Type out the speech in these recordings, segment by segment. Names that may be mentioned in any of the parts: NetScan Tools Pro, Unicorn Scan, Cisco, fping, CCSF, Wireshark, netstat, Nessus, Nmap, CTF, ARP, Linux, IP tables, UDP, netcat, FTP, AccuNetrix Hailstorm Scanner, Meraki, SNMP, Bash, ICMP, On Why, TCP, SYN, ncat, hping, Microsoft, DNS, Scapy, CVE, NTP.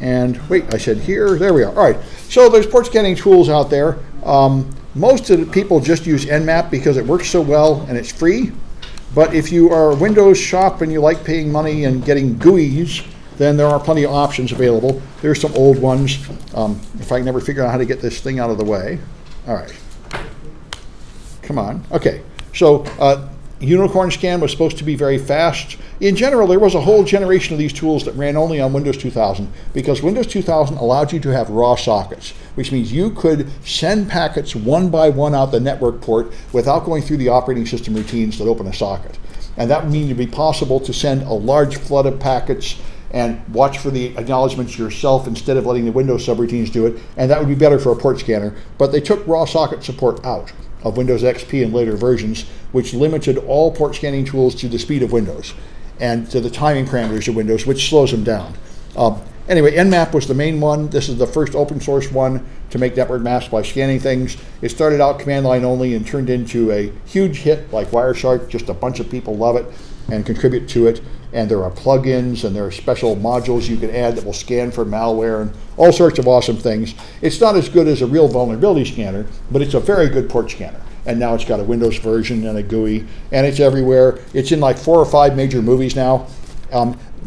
And wait, I said here, there we are. All right, so there's port scanning tools out there. Most of the people just use Nmap because it works so well and it's free. But if you are a Windows shop and you like paying money and getting GUIs, then there are plenty of options available. There's some old ones. If I can never figure out how to get this thing out of the way. All right, come on. Okay, so Unicorn Scan was supposed to be very fast. In general, there was a whole generation of these tools that ran only on Windows 2000 because Windows 2000 allowed you to have raw sockets, which means you could send packets one by one out the network port without going through the operating system routines that open a socket. And that would mean it would be possible to send a large flood of packets and watch for the acknowledgments yourself instead of letting the Windows subroutines do it, and that would be better for a port scanner. But they took raw socket support out of Windows XP and later versions, which limited all port scanning tools to the speed of Windows and to the timing parameters of Windows, which slows them down. Anyway, Nmap was the main one. This is the first open source one to make network maps by scanning things. It started out command line only and turned into a huge hit like Wireshark. Just a bunch of people love it and contribute to it. And there are plugins and there are special modules you can add that will scan for malware and all sorts of awesome things. It's not as good as a real vulnerability scanner, but it's a very good port scanner. And now it's got a Windows version and a GUI, and it's everywhere. It's in like 4 or 5 major movies now.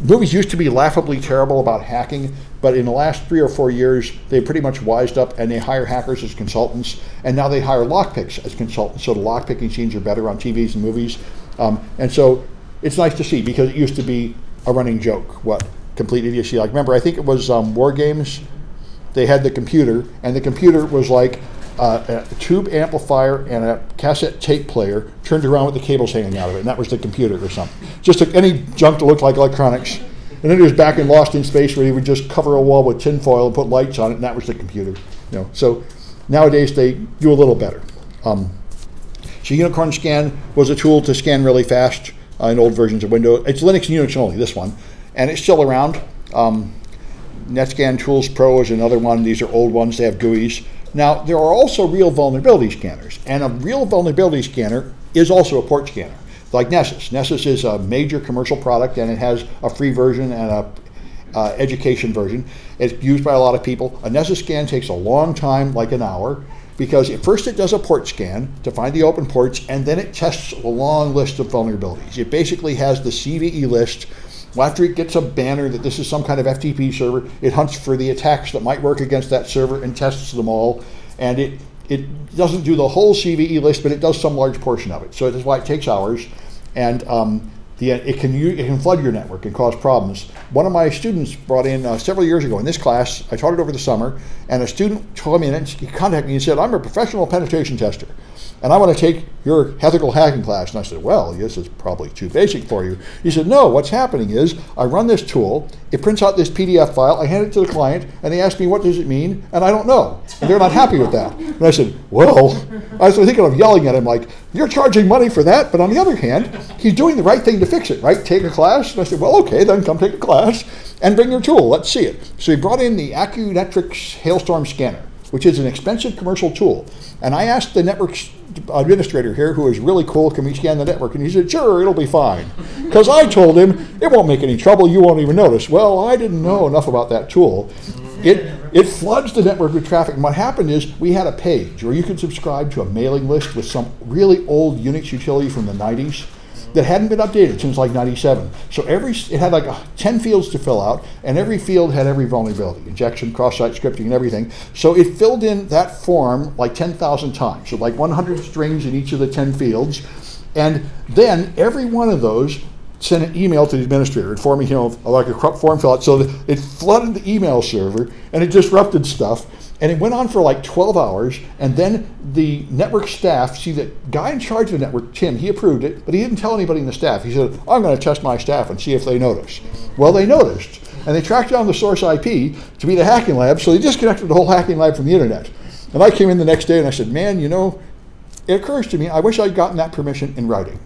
Movies used to be laughably terrible about hacking, but in the last 3 or 4 years, they pretty much wised up and they hire hackers as consultants, and now they hire lockpicks as consultants, so the lockpicking scenes are better on TVs and movies. And so it's nice to see, because it used to be a running joke, what complete idiocy. Like, remember, I think it was War Games, they had the computer, and the computer was like a tube amplifier and a cassette tape player turned around with the cables hanging out of it, and that was the computer or something. Just took any junk that looked like electronics. And then it was back in Lost in Space where he would just cover a wall with tinfoil and put lights on it, and that was the computer. You know, so nowadays they do a little better. So Unicorn Scan was a tool to scan really fast in old versions of Windows. It's Linux and Unix only, this one, and it's still around. NetScan Tools Pro is another one. These are old ones, they have GUIs. Now, there are also real vulnerability scanners, and a real vulnerability scanner is also a port scanner, like Nessus. Nessus is a major commercial product, and it has a free version and a education version. It's used by a lot of people. A Nessus scan takes a long time, like an hour, because at first it does a port scan to find the open ports, and then it tests a long list of vulnerabilities. It basically has the CVE list. Well, after it gets a banner that this is some kind of FTP server, it hunts for the attacks that might work against that server and tests them all. And it doesn't do the whole CVE list, but it does some large portion of it. So that's why it takes hours. And it can flood your network and cause problems. One of my students brought in several years ago in this class, I taught it over the summer, and a student told me, and he contacted me and said, "I'm a professional penetration tester, and I want to take your ethical hacking class." And I said, "Well, this is probably too basic for you." He said, "No, what's happening is I run this tool, it prints out this PDF file, I hand it to the client, and they ask me, what does it mean? And I don't know. And they're not happy with that." And I said, well, I was thinking of yelling at him like, "You're charging money for that, but on the other hand, he's doing the right thing to fix it, right? Take a class." And I said, "Well, okay, then come take a class and bring your tool, let's see it." So he brought in the AccuNetrix Hailstorm Scanner, which is an expensive commercial tool. And I asked the network administrator here, who is really cool, "Can we scan the network?" And he said, "Sure, it'll be fine." Because I told him, "It won't make any trouble, you won't even notice." Well, I didn't know enough about that tool. It floods the network with traffic. And what happened is we had a page where you could subscribe to a mailing list with some really old Unix utility from the 90s that hadn't been updated since like 97. So it had like 10 fields to fill out, and every field had every vulnerability, injection, cross-site scripting, and everything. So it filled in that form like 10,000 times, so like 100 strings in each of the 10 fields. And then every one of those sent an email to the administrator informing him of like a corrupt form fill out. So it flooded the email server, and it disrupted stuff. And it went on for like 12 hours, and then the network staff, see, that guy in charge of the network, Tim, he approved it, but he didn't tell anybody in the staff. He said, "I'm gonna test my staff and see if they notice." Well, they noticed, and they tracked down the source IP to be the hacking lab, so they disconnected the whole hacking lab from the internet. And I came in the next day and I said, "Man, you know, it occurs to me, I wish I'd gotten that permission in writing."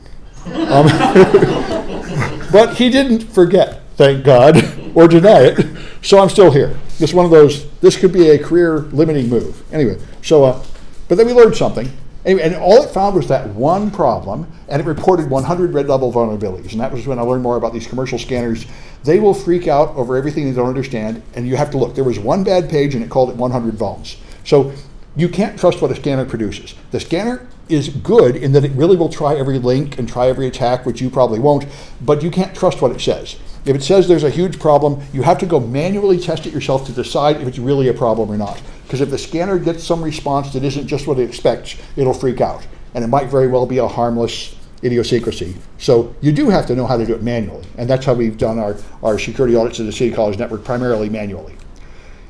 But he didn't forget, thank God, or deny it, so I'm still here. Just one of those, this could be a career limiting move. Anyway, so, but then we learned something, Anyway, and all it found was that one problem, and it reported 100 red level vulnerabilities. And that was when I learned more about these commercial scanners. They will freak out over everything they don't understand, and you have to look. There was one bad page, and it called it 100 vulns. So you can't trust what a scanner produces. The scanner is good in that it really will try every link and try every attack, which you probably won't, but you can't trust what it says. If it says there's a huge problem, you have to go manually test it yourself to decide if it's really a problem or not. Because if the scanner gets some response that isn't just what it expects, it'll freak out. And it might very well be a harmless idiosyncrasy. So you do have to know how to do it manually. And that's how we've done our security audits of the City College Network, primarily manually.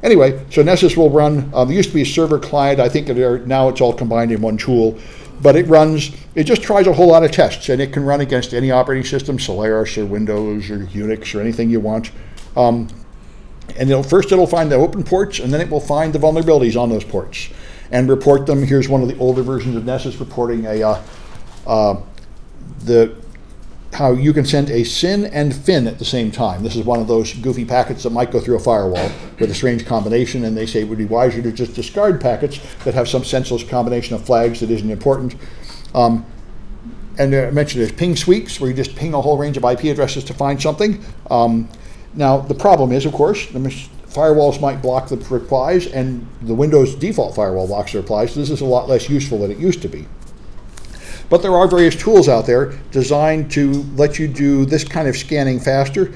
Anyway, so Nessus will run, there used to be a server client, I think now it's all combined in one tool. But it runs, it just tries a whole lot of tests, and it can run against any operating system, Solaris or Windows or Unix or anything you want. And first it'll find the open ports, and then it will find the vulnerabilities on those ports and report them. Here's one of the older versions of Nessus reporting how you can send a SYN and FIN at the same time. This is one of those goofy packets that might go through a firewall with a strange combination, and they say it would be wiser to just discard packets that have some senseless combination of flags that isn't important. And I mentioned there's ping sweeps, where you just ping a whole range of IP addresses to find something. Now, the problem is, of course, the firewalls might block the replies, and the Windows default firewall blocks the replies, so this is a lot less useful than it used to be. But there are various tools out there designed to let you do this kind of scanning faster.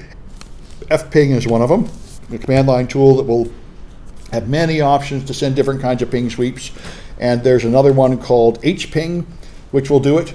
Fping is one of them, the command line tool that will have many options to send different kinds of ping sweeps. And there's another one called hping, which will do it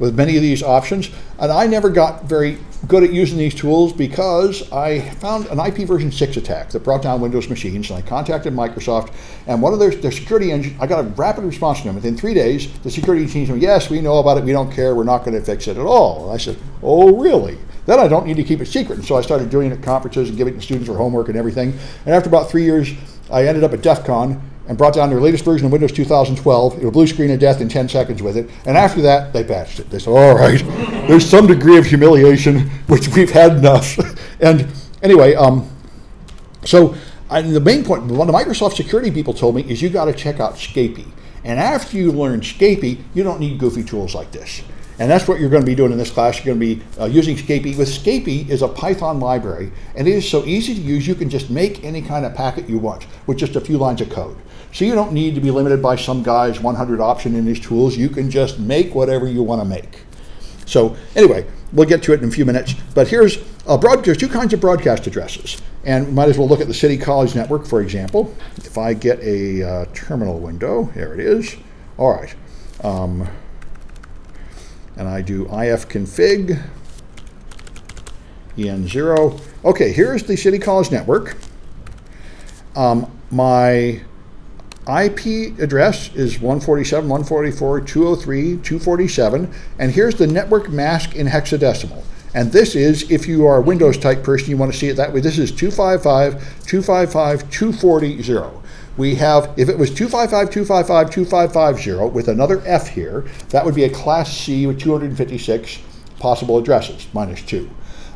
with many of these options. And I never got very good at using these tools because I found an IP version 6 attack that brought down Windows machines, and I contacted Microsoft, and one of their security engines, I got a rapid response from them. Within 3 days, the security team said, yes, we know about it, we don't care, we're not going to fix it at all. And I said, oh, really? Then I don't need to keep it secret. And so I started doing it at conferences and giving it to students for homework and everything. And after about 3 years, I ended up at DEF CON and brought down their latest version of Windows 2012. It was blue screen of death in 10 seconds with it. And after that, they patched it. They said, all right, there's some degree of humiliation, which we've had enough. And anyway, the main point, one of the Microsoft security people told me is you got to check out Scapy. And after you learn Scapy, you don't need goofy tools like this. And that's what you're going to be doing in this class. You're going to be using Scapy. With Scapy is a Python library, and it is so easy to use, you can just make any kind of packet you want with just a few lines of code. So you don't need to be limited by some guy's 100 option in these tools. You can just make whatever you want to make. So anyway, we'll get to it in a few minutes. But here's there's two kinds of broadcast addresses. And we might as well look at the City College Network, for example. If I get a terminal window, here it is. All right. And I do ifconfig, en0. Okay, here's the City College Network. My IP address is 147, 144, 203, 247. And here's the network mask in hexadecimal. And this is, if you are a Windows type person, you want to see it that way. This is 255, 255, 240. We have, if it was 255, 255, 2550 with another F here, that would be a class C with 256 possible addresses, -2.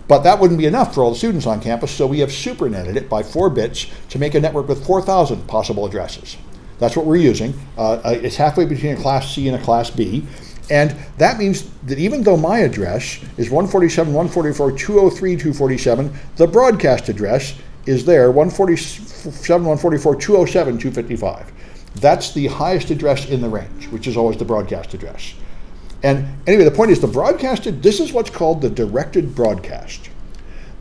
But that wouldn't be enough for all the students on campus, so we have supernetted it by 4 bits to make a network with 4,000 possible addresses. That's what we're using. It's halfway between a class C and a class B. And that means that even though my address is 147, 144, 203, 247, the broadcast address is there, 147, 144, 207, 255. That's the highest address in the range, which is always the broadcast address. And anyway, the point is this is what's called the directed broadcast.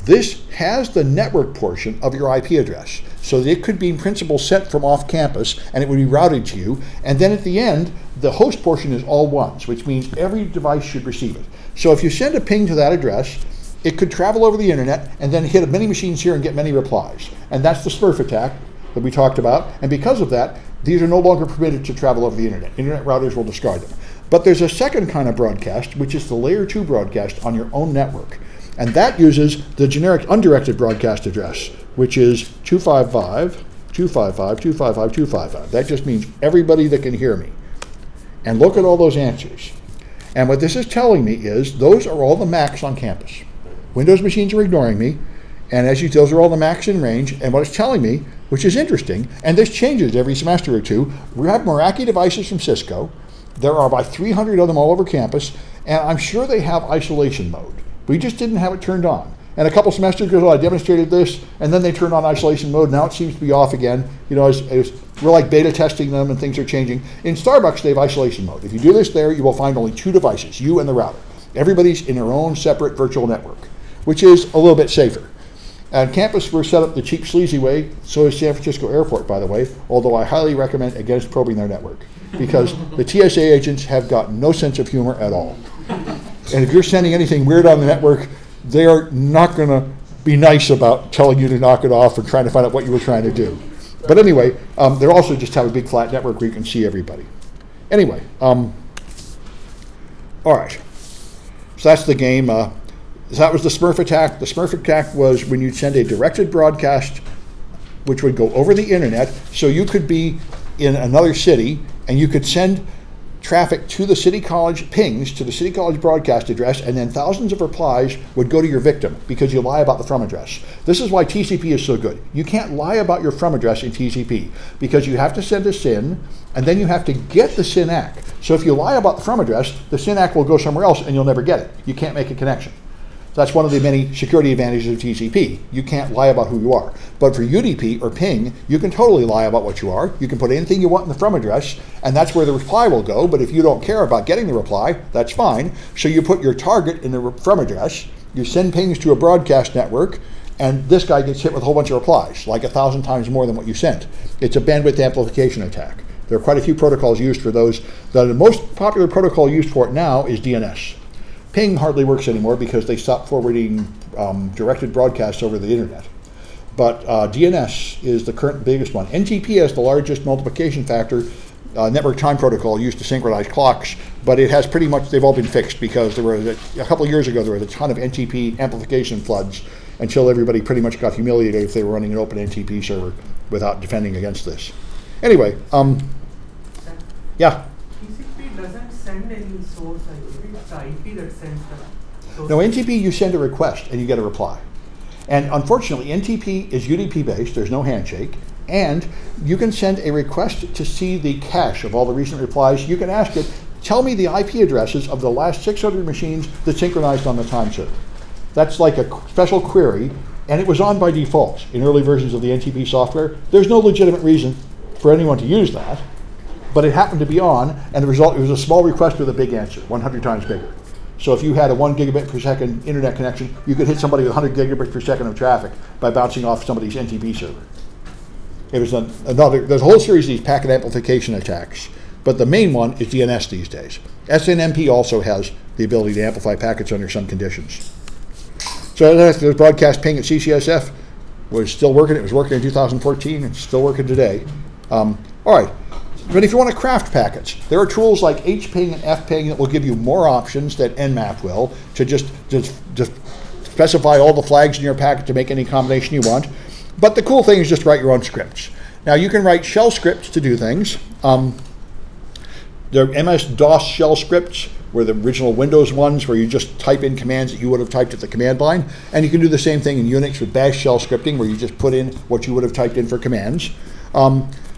This has the network portion of your IP address, so that it could be in principle sent from off campus, and it would be routed to you. And then at the end, the host portion is all ones, which means every device should receive it. So if you send a ping to that address, it could travel over the internet and then hit many machines here and get many replies. And that's the Smurf attack that we talked about. And because of that, these are no longer permitted to travel over the internet. Internet routers will discard them. But there's a second kind of broadcast, which is the layer 2 broadcast on your own network. And that uses the generic undirected broadcast address, which is 255, 255, 255, 255. That just means everybody that can hear me. And look at all those answers. And what this is telling me is those are all the MACs on campus. Windows machines are ignoring me, and those are all the MACs in range. And what it's telling me, which is interesting, and this changes every semester or two, we have Meraki devices from Cisco, There are about 300 of them all over campus, and I'm sure they have isolation mode. We just didn't have it turned on. And a couple semesters ago, I demonstrated this, and then they turned on isolation mode. Now it seems to be off again. You know, we're like beta testing them, and things are changing. In Starbucks, they have isolation mode. If you do this there, you will find only two devices, you and the router. Everybody's in their own separate virtual network, which is a little bit safer. On campus, we're set up the cheap, sleazy way. So is San Francisco Airport, by the way, although I highly recommend against probing their network, because the TSA agents have got no sense of humor at all. And if you're sending anything weird on the network, they are not going to be nice about telling you to knock it off or trying to find out what you were trying to do. But anyway, they also just have a big flat network where you can see everybody. Anyway, all right. So that's the game. So that was the Smurf attack. The Smurf attack was when you'd send a directed broadcast, which would go over the internet. So you could be in another city, and you could send traffic to the city college, pings to the city college broadcast address, and then thousands of replies would go to your victim because you lie about the from address. This is why TCP is so good. You can't lie about your from address in TCP because you have to send a SYN, and then you have to get the SYN ACK. So if you lie about the from address, the SYN ACK will go somewhere else and you'll never get it. You can't make a connection. That's one of the many security advantages of TCP. You can't lie about who you are. But for UDP or ping, you can totally lie about what you are. You can put anything you want in the from address, and that's where the reply will go. But if you don't care about getting the reply, that's fine. So you put your target in the from address, you send pings to a broadcast network, and this guy gets hit with a whole bunch of replies, like 1,000 times more than what you sent. It's a bandwidth amplification attack. There are quite a few protocols used for those. The most popular protocol used for it now is DNS. Ping hardly works anymore because they stopped forwarding directed broadcasts over the internet. But DNS is the current biggest one. NTP has the largest multiplication factor network time protocol used to synchronize clocks, but it has pretty much, they've all been fixed because there were a couple of years ago there was a ton of NTP amplification floods until everybody pretty much got humiliated if they were running an open NTP server without defending against this. Anyway, yeah? TCP doesn't send any source IP. IP that sends them. No, NTP, you send a request and you get a reply. And unfortunately, NTP is UDP based, there's no handshake, and you can send a request to see the cache of all the recent replies. You can ask it, tell me the IP addresses of the last 600 machines that synchronized on the time server. That's like a special query, and it was on by default in early versions of the NTP software. There's no legitimate reason for anyone to use that, but it happened to be on, and the result, it was a small request with a big answer, 100 times bigger. So if you had a 1 gigabit per second internet connection, you could hit somebody with 100 gigabits per second of traffic by bouncing off somebody's NTP server. It was another, there's a whole series of these packet amplification attacks, but the main one is DNS these days. SNMP also has the ability to amplify packets under some conditions. So the broadcast ping at CCSF was still working. It was working in 2014, it's still working today. All right. But if you want to craft packets, there are tools like HPing and FPing that will give you more options than Nmap will to just specify all the flags in your packet to make any combination you want. But the cool thing is just write your own scripts. Now you can write shell scripts to do things. There are MS-DOS shell scripts, where the original Windows ones, where you just type in commands that you would have typed at the command line. And you can do the same thing in Unix with Bash shell scripting, where you just put in what you would have typed in for commands.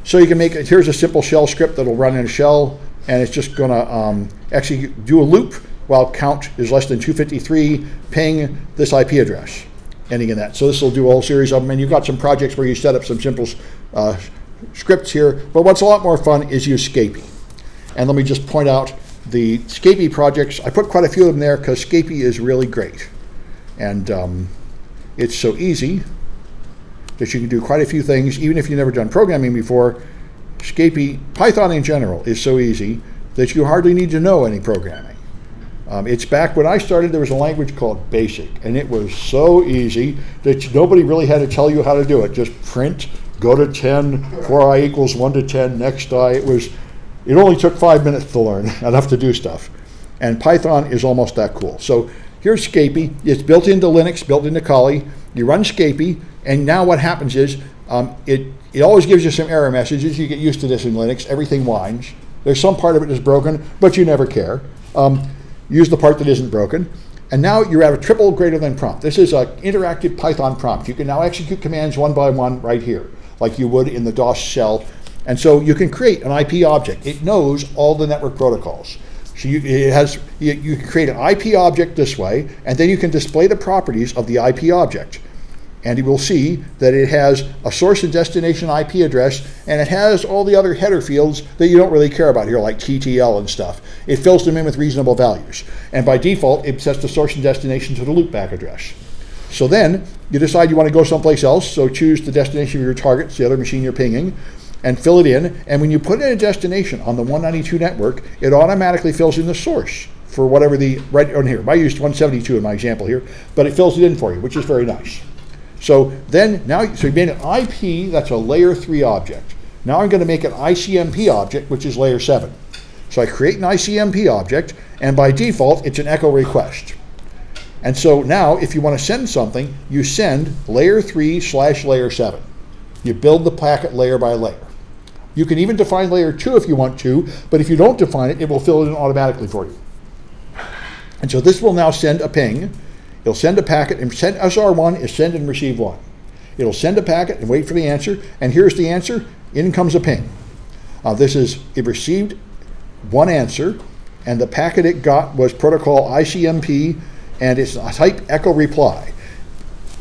So you can make it, here's a simple shell script that'll run in a shell, and it's just gonna actually do a loop while count is less than 253, ping this IP address, ending in that. So this will do a whole series of them, and you've got some projects where you set up some simple scripts here, but what's a lot more fun is use Scapy. And let me just point out the Scapy projects. I put quite a few of them there because Scapy is really great. And it's so easy that you can do quite a few things, even if you've never done programming before. Scapy, Python in general, is so easy that you hardly need to know any programming. It's back when I started, there was a language called BASIC, and it was so easy that nobody really had to tell you how to do it. Just print, go to 10, for I equals 1 to 10, next I. It only took 5 minutes to learn enough to do stuff. And Python is almost that cool. So here's Scapy. It's built into Linux, built into Kali. You run Scapy, and now what happens is it always gives you some error messages. You get used to this in Linux. Everything whines. There's some part of it that's broken, but you never care. Use the part that isn't broken. And now you have a triple greater than prompt. This is an interactive Python prompt. You can now execute commands one by one right here, like you would in the DOS shell. And so you can create an IP object. It knows all the network protocols. So you can create an IP object this way, and then you can display the properties of the IP object. And you will see that it has a source and destination IP address, and it has all the other header fields that you don't really care about here, like TTL and stuff. It fills them in with reasonable values. And by default, it sets the source and destination to the loopback address. So then you decide you want to go someplace else, so choose the destination of your target, it's the other machine you're pinging, and fill it in. And when you put in a destination on the 192 network, it automatically fills in the source for whatever the, right on here. I used 172 in my example here, but it fills it in for you, which is very nice. So then now, so you made an IP, that's a layer 3 object. Now I'm going to make an ICMP object, which is layer 7. So I create an ICMP object, and by default, it's an echo request. And so now, if you want to send something, you send layer 3 / layer 7. You build the packet layer by layer. You can even define layer 2 if you want to, but if you don't define it, it will fill it in automatically for you. And so this will now send a ping. It'll send a packet, and send SR1 is send and receive 1. It'll send a packet and wait for the answer, and here's the answer. In comes a ping. This is, it received 1 answer, and the packet it got was protocol ICMP, and it's a type echo reply.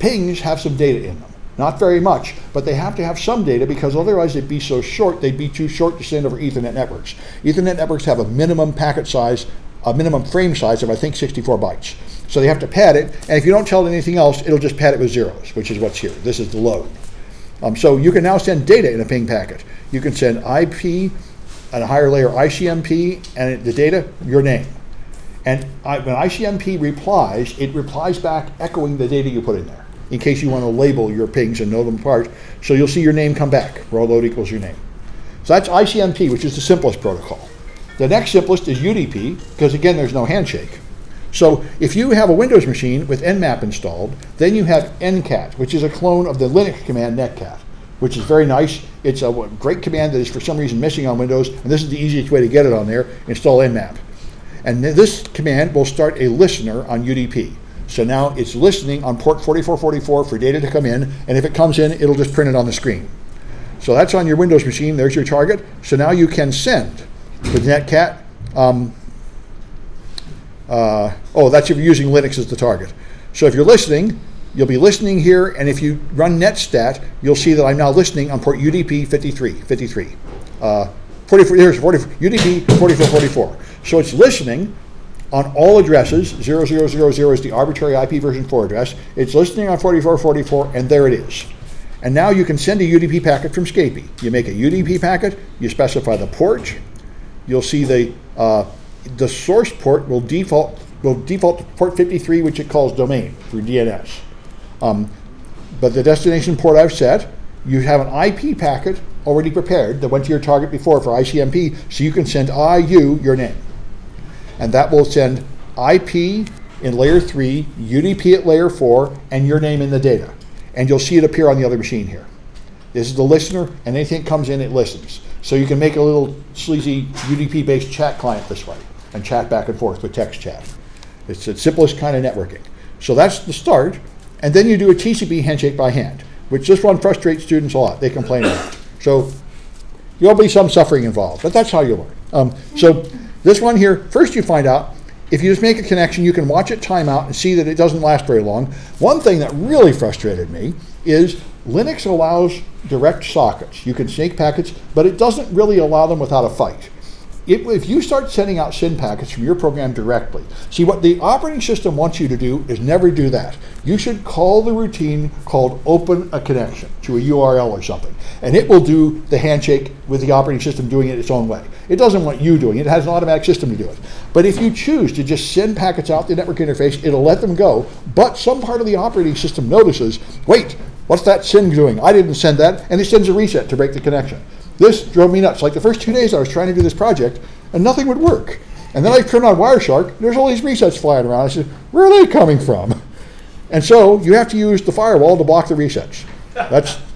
Pings have some data in them. Not very much, but they have to have some data, because otherwise they'd be so short, they'd be too short to send over Ethernet networks. Ethernet networks have a minimum packet size, a minimum frame size of, I think, 64 bytes. So they have to pad it, and if you don't tell it anything else, it'll just pad it with zeros, which is what's here. This is the load. So you can now send data in a ping packet. You can send IP, and a higher layer ICMP, and the data, your name. And when ICMP replies, it replies back echoing the data you put in there, in case you want to label your pings and know them apart. So you'll see your name come back, raw load equals your name. So that's ICMP, which is the simplest protocol. The next simplest is UDP, because again, there's no handshake. So if you have a Windows machine with Nmap installed, then you have ncat, which is a clone of the Linux command netcat, which is very nice. It's a great command that is for some reason missing on Windows, and this is the easiest way to get it on there, install nmap. And this command will start a listener on UDP. So now it's listening on port 4444 for data to come in, and if it comes in, it'll just print it on the screen. So that's on your Windows machine, there's your target. So now you can send with netcat, oh, that's if you're using Linux as the target. So if you're listening, you'll be listening here, and if you run netstat, you'll see that I'm now listening on port UDP 5353. 44, here's 40, UDP 4444. So it's listening on all addresses. 0000 is the arbitrary IP version 4 address. It's listening on 4444, and there it is. And now you can send a UDP packet from Scapy. You make a UDP packet, you specify the port, you'll see the source port will default to port 53, which it calls domain through DNS. But the destination port I've set, you have an IP packet already prepared that went to your target before for ICMP, so you can send IU your name. And that will send IP in layer 3, UDP at layer 4, and your name in the data. And you'll see it appear on the other machine here. This is the listener, and anything that comes in, it listens. So you can make a little sleazy UDP-based chat client this way, and chat back and forth with text chat. It's the simplest kind of networking. So that's the start, and then you do a TCP handshake by hand, which this one frustrates students a lot. They complain about it. So there'll be some suffering involved, but that's how you learn. So this one here, first you find out, if you just make a connection, you can watch it time out and see that it doesn't last very long. One thing that really frustrated me is Linux allows direct sockets. You can snake packets, but it doesn't really allow them without a fight. If you start sending out SYN packets from your program directly, see, what the operating system wants you to do is never do that. You should call the routine called open a connection to a URL or something, and it will do the handshake with the operating system doing it its own way. It doesn't want you doing it. It has an automatic system to do it. But if you choose to just send packets out the network interface, it'll let them go, but some part of the operating system notices, wait, what's that SYN doing? I didn't send that, and it sends a reset to break the connection. This drove me nuts. Like the first 2 days I was trying to do this project, and nothing would work. And then I turned on Wireshark, and there's all these resets flying around. I said, where are they coming from? And so you have to use the firewall to block the resets.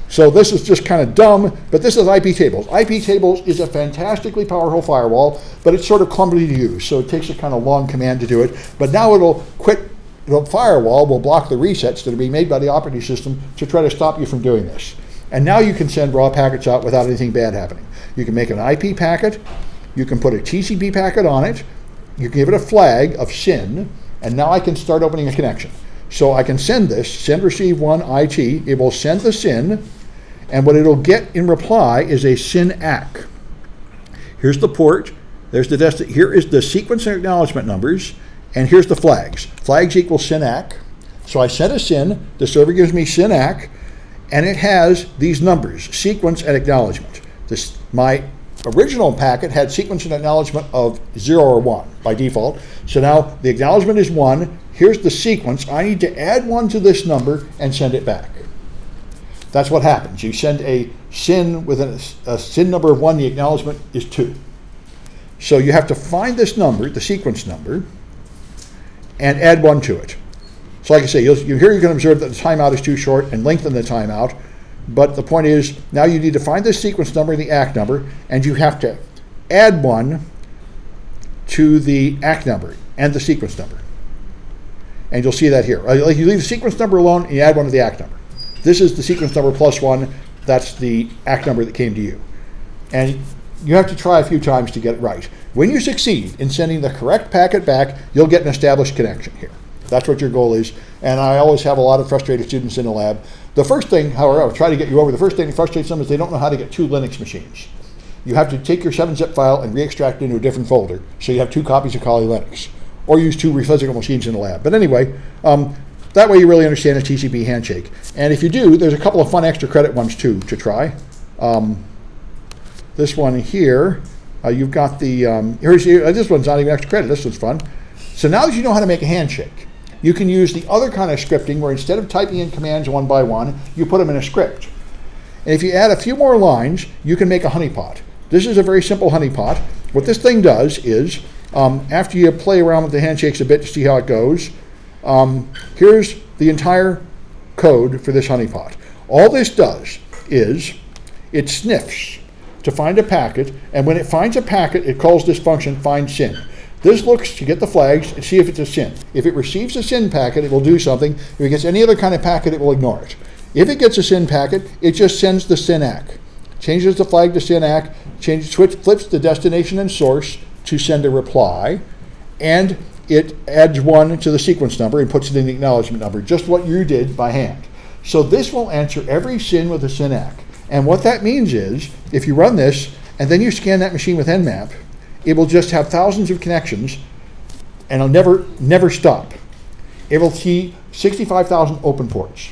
So this is just kind of dumb, but this is IP tables. IP tables is a fantastically powerful firewall, but it's sort of clumsy to use, so it takes a kind of long command to do it. But now it'll quit, the firewall will block the resets that are being made by the operating system to try to stop you from doing this. And now you can send raw packets out without anything bad happening. You can make an IP packet, you can put a TCP packet on it, you can give it a flag of SYN, and now I can start opening a connection. So I can send this, send receive one IT, it will send the SYN, and what it'll get in reply is a SYN ACK. Here's the port, there's the destination, here is the sequence and acknowledgement numbers, and here's the flags. Flags equal SYN ACK. So I sent a SYN, the server gives me SYN ACK, and it has these numbers, sequence and acknowledgement. This, my original packet had sequence and acknowledgement of 0 or 1 by default. So now the acknowledgement is 1, here's the sequence, I need to add 1 to this number and send it back. That's what happens. You send a SYN with a SYN number of 1, the acknowledgement is 2. So you have to find this number, the sequence number, and add 1 to it. So like I say, here you can observe that the timeout is too short and lengthen the timeout, but the point is now you need to find the sequence number and the ACK number, and you have to add 1 to the ACK number and the sequence number. And you'll see that here. Like you leave the sequence number alone and you add 1 to the ACK number. This is the sequence number plus 1, that's the ACK number that came to you. And you have to try a few times to get it right. When you succeed in sending the correct packet back, you'll get an established connection here. That's what your goal is, and I always have a lot of frustrated students in the lab. The first thing, however, I'll try to get you over, the first thing that frustrates them is they don't know how to get two Linux machines. You have to take your 7-zip file and re-extract it into a different folder, so you have 2 copies of Kali Linux, or use 2 physical machines in the lab. But anyway, that way you really understand a TCP handshake. And if you do, there's a couple of fun extra credit ones too to try. This one here, you've got the, this one's not even extra credit, this one's fun. So now that you know how to make a handshake, you can use the other kind of scripting where instead of typing in commands one by one, you put them in a script. And if you add a few more lines, you can make a honeypot. This is a very simple honeypot. What this thing does is, after you play around with the handshakes a bit to see how it goes, here's the entire code for this honeypot. All this does is it sniffs to find a packet, and when it finds a packet, it calls this function find SYN. This looks to get the flags and see if it's a SYN. If it receives a SYN packet, it will do something. If it gets any other kind of packet, it will ignore it. If it gets a SYN packet, it just sends the SYN ACK, changes the flag to SYN ACK, flips the destination and source to send a reply, and it adds 1 to the sequence number and puts it in the acknowledgement number, just what you did by hand. So this will answer every SYN with a SYN ACK. And what that means is, if you run this, and then you scan that machine with Nmap, it will just have thousands of connections, and it'll never stop. It will see 65,000 open ports.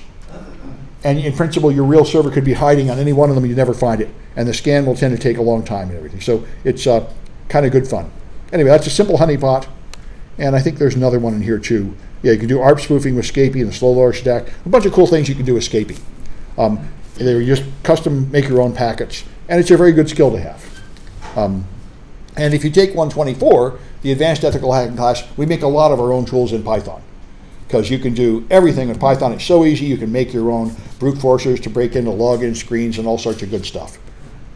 And in principle, your real server could be hiding on any one of them, you never find it. And the scan will tend to take a long time and everything. So it's kind of good fun. Anyway, that's a simple honeypot. And I think there's another one in here too. Yeah, you can do ARP spoofing with Scapy and the slow lower stack. A bunch of cool things you can do with Scapy. They just custom make your own packets. And it's a very good skill to have. And if you take 124, the Advanced Ethical Hacking class, we make a lot of our own tools in Python. Because you can do everything with Python. It's so easy, you can make your own brute forcers to break into login screens and all sorts of good stuff.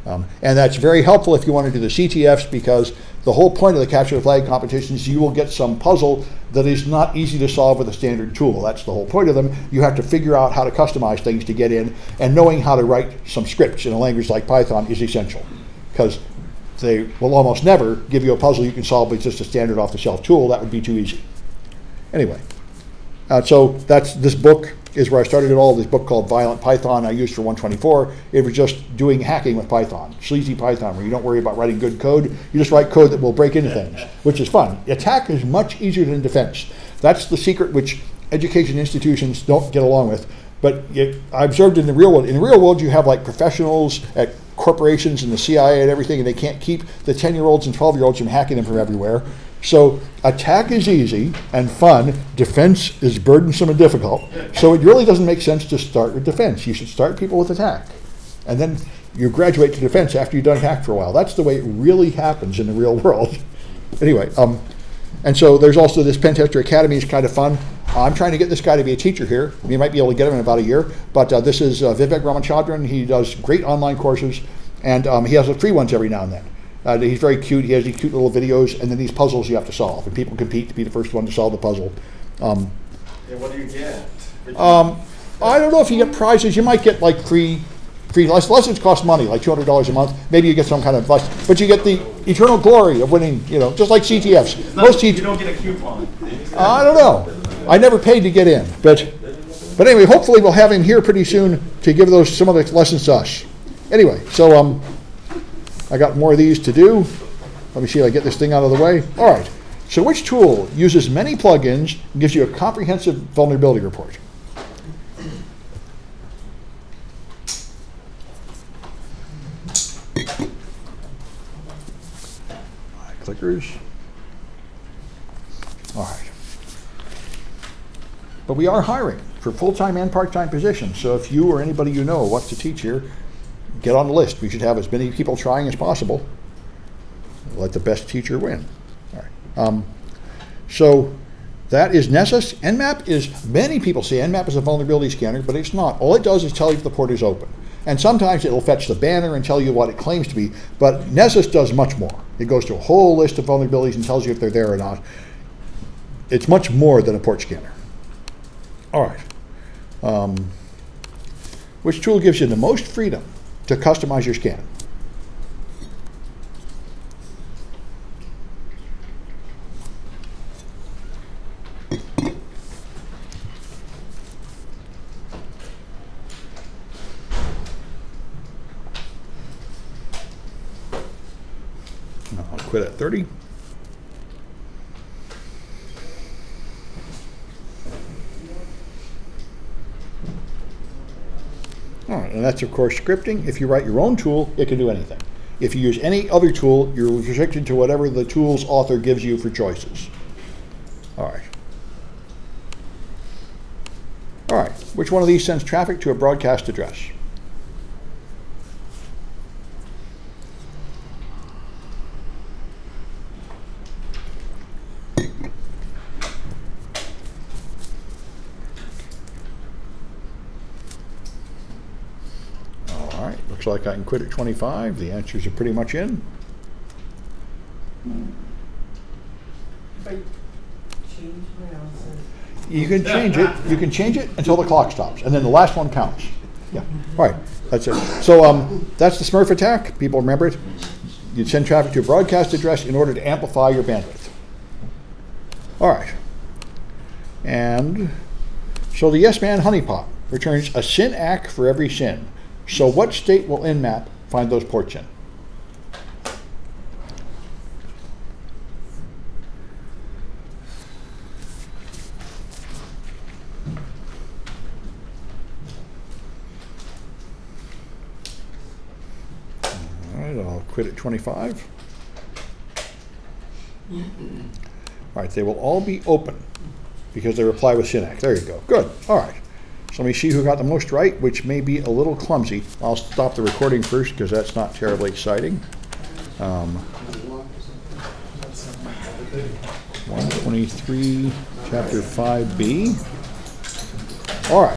And that's very helpful if you want to do the CTFs, because the whole point of the capture the flag competition is you will get some puzzle that is not easy to solve with a standard tool. That's the whole point of them. You have to figure out how to customize things to get in, and knowing how to write some scripts in a language like Python is essential, because they will almost never give you a puzzle you can solve with just a standard off-the-shelf tool. That would be too easy. Anyway, so that's, this book is where I started it all. This book called Violent Python I used for 124. It was just doing hacking with Python, sleazy Python, where you don't worry about writing good code. You just write code that will break into things, which is fun. Attack is much easier than defense. That's the secret which education institutions don't get along with. But I observed in the real world. In the real world, you have like professionals at corporations and the CIA and everything, and they can't keep the 10-year-olds and 12-year-olds from hacking them from everywhere. So attack is easy and fun. Defense is burdensome and difficult. So it really doesn't make sense to start with defense. You should start people with attack. And then you graduate to defense after you've done hack for a while. That's the way it really happens in the real world. Anyway, and so there's also this Pentester Academy is kind of fun. I'm trying to get this guy to be a teacher here. You might be able to get him in about a year. But this is Vivek Ramachandran. He does great online courses, and he has free ones every now and then. He's very cute. He has these cute little videos, and then these puzzles you have to solve. And people compete to be the first one to solve the puzzle. Yeah, what do you get? I don't know if you get prizes. You might get like free License costs money, like $200 a month. Maybe you get some kind of license, but you get the eternal glory of winning. You know, just like CTFs. Most CTFs, you don't get a coupon. I don't know. I never paid to get in, but anyway, hopefully we'll have him here pretty soon to give those some of the lessons to us. Anyway, so I got more of these to do. Let me see if I get this thing out of the way. All right. So which tool uses many plugins and gives you a comprehensive vulnerability report? Clickers. All right. But we are hiring for full-time and part-time positions. So if you or anybody you know wants to teach here, get on the list. We should have as many people trying as possible. Let the best teacher win. All right. So that is Nessus. Nmap is, many people see Nmap as a vulnerability scanner, but it's not. All it does is tell you if the port is open. And sometimes it'll fetch the banner and tell you what it claims to be, but Nessus does much more. It goes to a whole list of vulnerabilities and tells you if they're there or not. It's much more than a port scanner. All right. Which tool gives you the most freedom to customize your scan? At 30. All right, and that's of course scripting. If you write your own tool, it can do anything. If you use any other tool, you're restricted to whatever the tool's author gives you for choices. All right. All right, which one of these sends traffic to a broadcast address? Like I can quit at 25. The answers are pretty much in. If I change my answer. You can change it. You can change it until the clock stops, and then the last one counts. Yeah. All right. That's it. So that's the Smurf attack. People remember it. You'd send traffic to a broadcast address in order to amplify your bandwidth. All right. And so the yes man honeypot returns a SYN ACK for every SYN. So what state will Nmap find those ports in? All right, I'll quit at 25. All right, they will all be open because they reply with SYN ACK. There you go. Good. All right. So let me see who got the most right, which may be a little clumsy. I'll stop the recording first because that's not terribly exciting. 123, chapter 5B. All right.